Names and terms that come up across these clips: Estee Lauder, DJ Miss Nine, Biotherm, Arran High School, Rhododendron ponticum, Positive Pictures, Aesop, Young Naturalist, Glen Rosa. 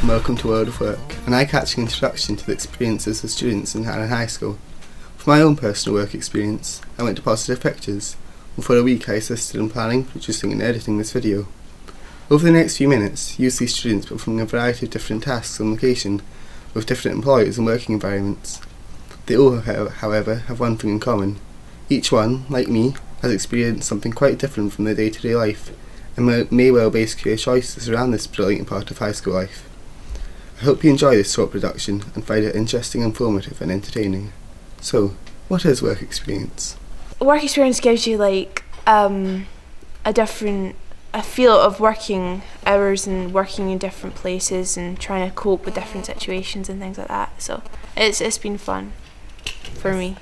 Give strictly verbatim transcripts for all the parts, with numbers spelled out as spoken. and welcome to World of Work, an eye-catching introduction to the experiences of students in Arran High School. For my own personal work experience, I went to Positive Pictures, and for a week I assisted in planning, producing and editing this video. Over the next few minutes, you will see students performing a variety of different tasks on location, with different employers and working environments. They all, however, have one thing in common. Each one, like me, has experienced something quite different from their day-to-day life, and may well base career choices around this brilliant part of high school life. I hope you enjoy this short production and find it interesting, informative and entertaining. So, what is work experience? Work experience gives you like um, a different a feel of working hours and working in different places and trying to cope with different situations and things like that. So it's it's been fun for me.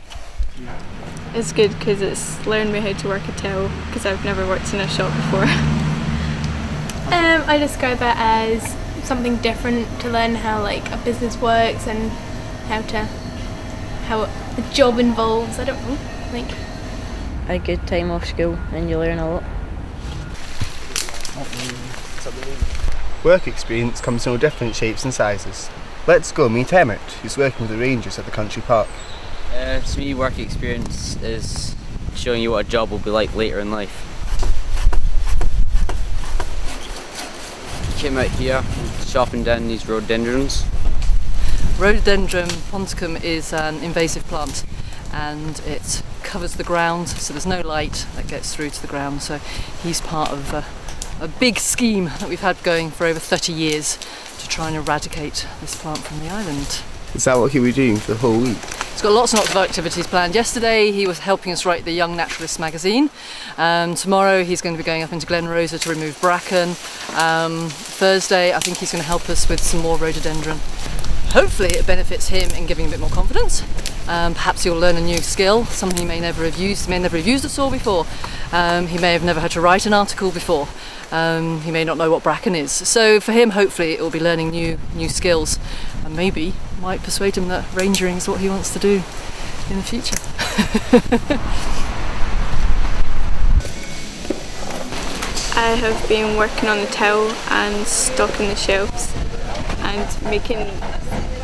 It's good because it's learned me how to work a till because I've never worked in a shop before. um, I describe it as something different to learn how like a business works and how to how the job involves. I don't know, like a good time off school and you learn a lot. Work experience comes in all different shapes and sizes. Let's go meet Emmett, who's working with the rangers at the country park. Uh, to me, work experience is showing you what a job will be like later in life. Came out here chopping down these rhododendrons. Rhododendron ponticum is an invasive plant and it covers the ground, so there's no light that gets through to the ground, so he's part of uh, a big scheme that we've had going for over thirty years to try and eradicate this plant from the island. Is that what he'll be doing for the whole week? He's got lots and lots of activities planned. Yesterday he was helping us write the Young Naturalist magazine. Um, tomorrow he's going to be going up into Glen Rosa to remove bracken. Um, Thursday I think he's going to help us with some more rhododendron. Hopefully it benefits him in giving a bit more confidence. Um, perhaps he'll learn a new skill, something he may never have used, may never have used at all before. Um, he may have never had to write an article before. Um, he may not know what bracken is. So for him, hopefully, it will be learning new new skills, and maybe might persuade him that rangering is what he wants to do in the future. I have been working on the till and stocking the shelves and making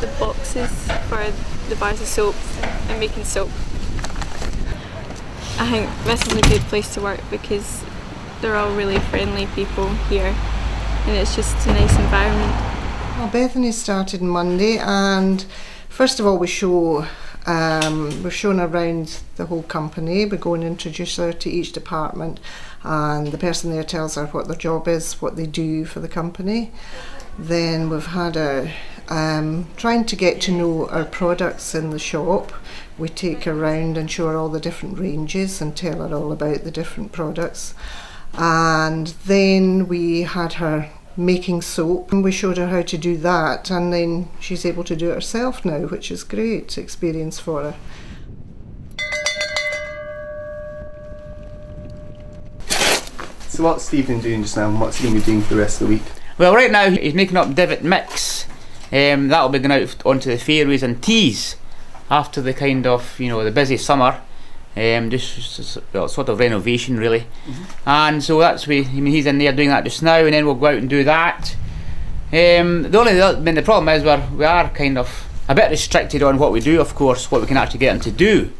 the boxes for the bars of soap and making soap. I think this is a good place to work because they're all really friendly people here and it's just a nice environment. Well, Bethany started Monday and first of all we show, um, we're shown around the whole company. We go and introduce her to each department and the person there tells her what their job is, what they do for the company. Then we've had a um, trying to get to know our products in the shop. We take her around and show her all the different ranges and tell her all about the different products. And then we had her making soap and we showed her how to do that, and then she's able to do it herself now, which is great experience for her. So what's Stephen doing just now and what's he going to be doing for the rest of the week? Well, right now he's making up divot mix. Um, that'll be going out onto the fairways and tees after the kind of, you know, the busy summer. Um, just well, sort of renovation really. Mm-hmm. And so that's we. I mean, he's in there doing that just now, and then we'll go out and do that. Um, the only I mean, the problem is we're we are kind of a bit restricted on what we do, of course, what we can actually get him to do.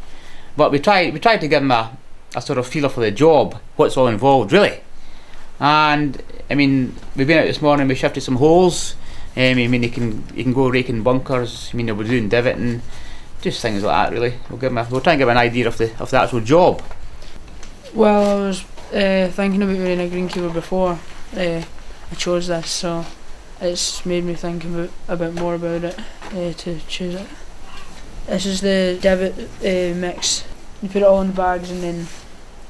But we try we try to give him a, a sort of feeler for the job, what's all involved really. And I mean, we've been out this morning. We shifted some holes. Um, I mean, he can he can go raking bunkers. I mean, we're doing divotting, just things like that. Really, we'll give him a, we'll try and give him an idea of the of the actual job. Well, I was uh, thinking about being a greenkeeper before uh, I chose this, so it's made me think about a bit more about it uh, to choose it. This is the divot uh, mix. You put it all in bags, and then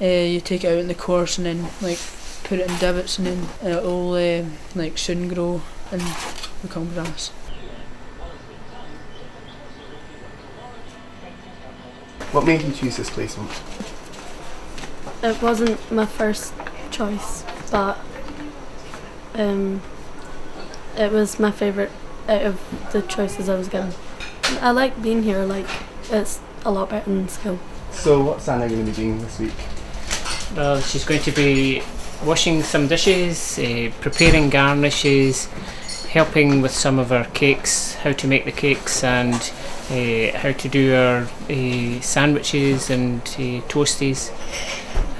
uh, you take it out in the course, and then like. Put it in divots and then it'll uh, like soon grow and become grass. What made you choose this placement? It wasn't my first choice, but um, it was my favourite out of the choices I was given. I like being here, like it's a lot better than school. So what's Anna going to be doing this week? Well, she's going to be washing some dishes, uh, preparing garnishes, helping with some of our cakes, how to make the cakes, and uh, how to do our uh, sandwiches and uh, toasties.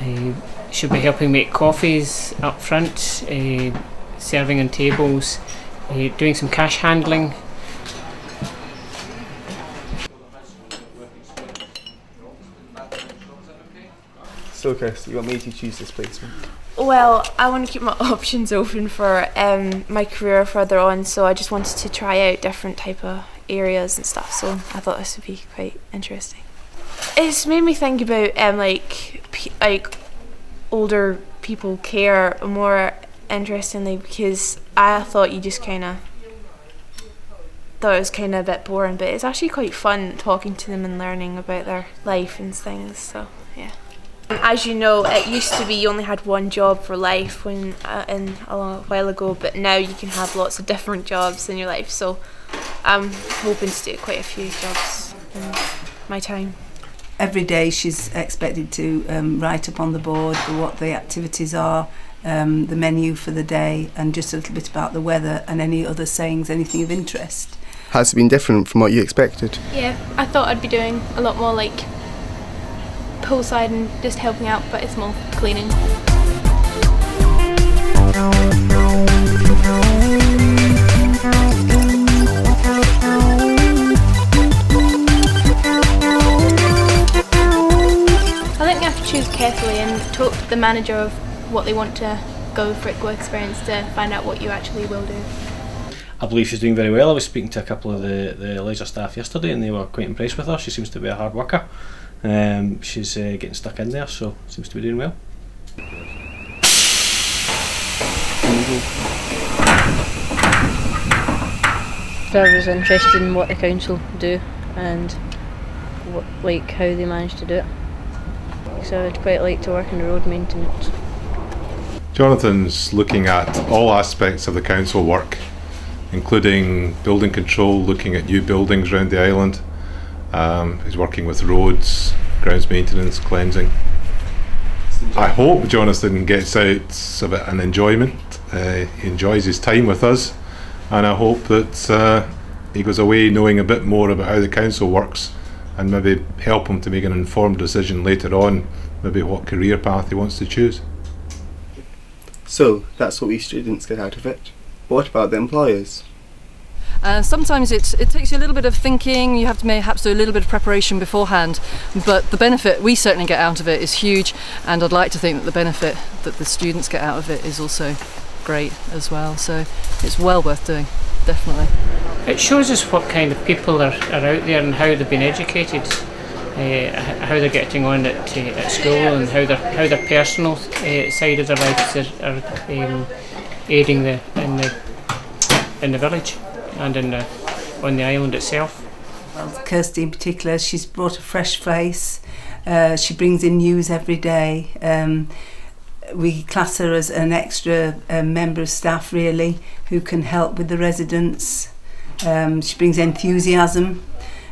Uh, she'll be helping make coffees up front, uh, serving on tables, uh, doing some cash handling. So Kirsty, you want me to choose this placement? Well, I want to keep my options open for um, my career further on, so I just wanted to try out different type of areas and stuff, so I thought this would be quite interesting. It's made me think about um, like p like older people care more, interestingly, because I thought you just kind of thought it was kind of a bit boring, but it's actually quite fun talking to them and learning about their life and things, so yeah. As you know, it used to be you only had one job for life when uh, in a long while ago, but now you can have lots of different jobs in your life, so I'm hoping to do quite a few jobs in my time. Every day she's expected to um, write up on the board what the activities are, um, the menu for the day, and just a little bit about the weather and any other sayings, anything of interest. Has it been different from what you expected? Yeah, I thought I'd be doing a lot more like poolside and just helping out, but it's more cleaning. I think you have to choose carefully and talk to the manager of what they want to go for at work experience to find out what you actually will do. I believe she's doing very well. I was speaking to a couple of the, the leisure staff yesterday and they were quite impressed with her. She seems to be a hard worker. Um, she's uh, getting stuck in there, so seems to be doing well. I was interested in what the council do and what, like how they manage to do it. So I'd quite like to work in the road maintenance. Jonathan's looking at all aspects of the council work, including building control, looking at new buildings around the island. Um, he's working with roads, grounds maintenance, cleansing. I hope Jonathan gets out of it an enjoyment. Uh, he enjoys his time with us, and I hope that uh, he goes away knowing a bit more about how the council works, and maybe help him to make an informed decision later on, maybe what career path he wants to choose. So that's what we students get out of it. What about the employers? Uh, sometimes it, it takes you a little bit of thinking, you have to perhaps do a little bit of preparation beforehand, but the benefit we certainly get out of it is huge, and I'd like to think that the benefit that the students get out of it is also great as well, so it's well worth doing, definitely. It shows us what kind of people are, are out there and how they've been educated, uh, how they're getting on at, uh, at school, and how their, how their personal uh, side of their lives are, are um, aiding the, in, the, in the village. And in the, on the island itself. Well, Kirsty in particular, she's brought a fresh face. Uh, she brings in news every day. Um, we class her as an extra uh, member of staff, really, who can help with the residents. Um, she brings enthusiasm.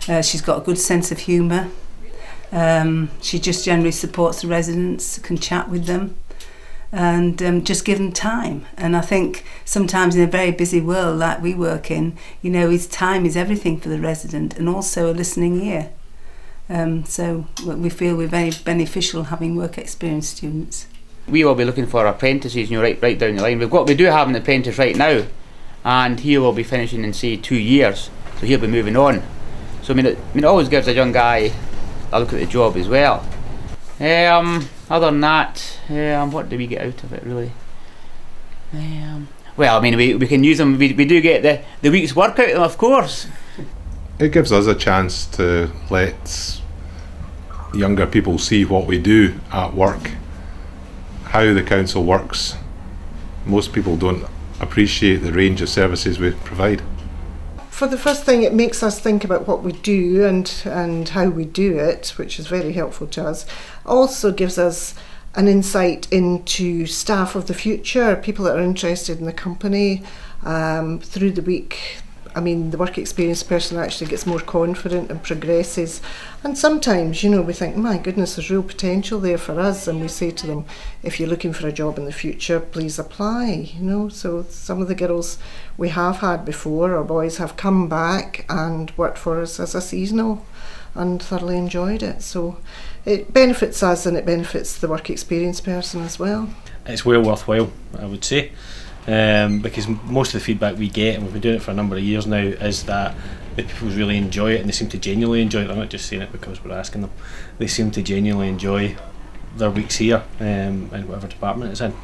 Uh, she's got a good sense of humour. Um, she just generally supports the residents, can chat with them, and um, just give them time. And I think sometimes in a very busy world like we work in, you know, his time is everything for the resident, and also a listening ear. Um, so we feel we're very beneficial having work experience students. We will be looking for apprentices, you know, right, right down the line. We've got, we do have an apprentice right now, and he will be finishing in, say, two years, so he'll be moving on. So, I mean, it, I mean, it always gives a young guy a look at the job as well. Um, other than that, um, what do we get out of it, really? Um, well, I mean, we, we can use them, we, we do get the, the week's work out of them, of course. It gives us a chance to let younger people see what we do at work, how the council works. Most people don't appreciate the range of services we provide. For the first thing, it makes us think about what we do and and how we do it, which is very helpful to us. Also gives us an insight into staff of the future, people that are interested in the company um, through the week. I mean, the work experienced person actually gets more confident and progresses. And sometimes, you know, we think, my goodness, there's real potential there for us, and we say to them, if you're looking for a job in the future, please apply, you know. So some of the girls we have had before, or boys, have come back and worked for us as a seasonal and thoroughly enjoyed it. So it benefits us and it benefits the work experience person as well. It's well worthwhile, I would say, um, because most of the feedback we get, and we've been doing it for a number of years now, is that the people really enjoy it, and they seem to genuinely enjoy it. I'm not just saying it because we're asking them. They seem to genuinely enjoy their weeks here, um, in whatever department it's in.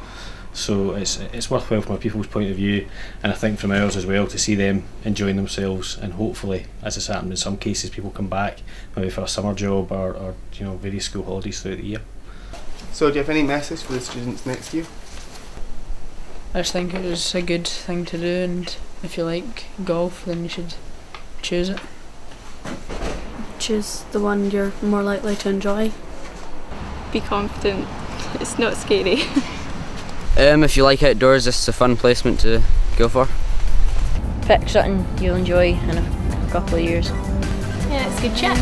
So it's it's worthwhile from a people's point of view, and I think from ours as well, to see them enjoying themselves, and hopefully, as it's happened in some cases, people come back maybe for a summer job or, or you know, various school holidays throughout the year. So do you have any message for the students next year? I just think it was a good thing to do, and if you like golf, then you should choose it. Choose the one you're more likely to enjoy. Be confident, it's not scary. Um, if you like outdoors, this is a fun placement to go for. Pick something you'll enjoy in a couple of years. Yeah, it's good chat.